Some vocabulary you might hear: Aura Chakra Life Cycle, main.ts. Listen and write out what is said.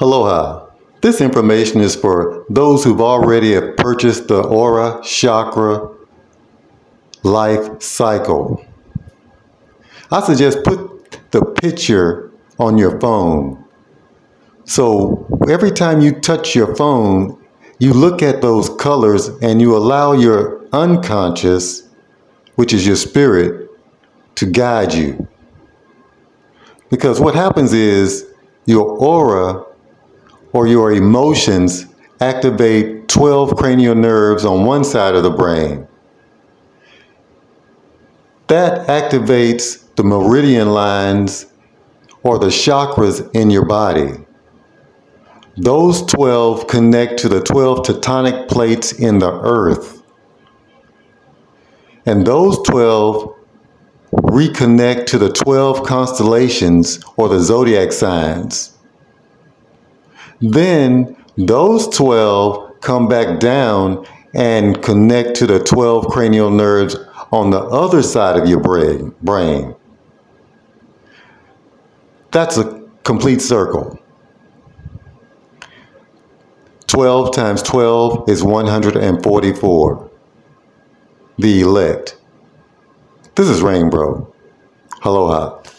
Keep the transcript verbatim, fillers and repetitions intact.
Aloha. This information is for those who've already have purchased the Aura Chakra Life Cycle. I suggest put the picture on your phone. So every time you touch your phone, you look at those colors and you allow your unconscious, which is your spirit, to guide you. Because what happens is your aura or your emotions activate twelve cranial nerves on one side of the brain. That activates the meridian lines or the chakras in your body. Those twelve connect to the twelve tectonic plates in the earth. And those twelve reconnect to the twelve constellations or the zodiac signs. Then those twelve come back down and connect to the twelve cranial nerves on the other side of your brain. brain. That's a complete circle. twelve times twelve is one hundred forty-four. The elect. This is Rainbow. Aloha.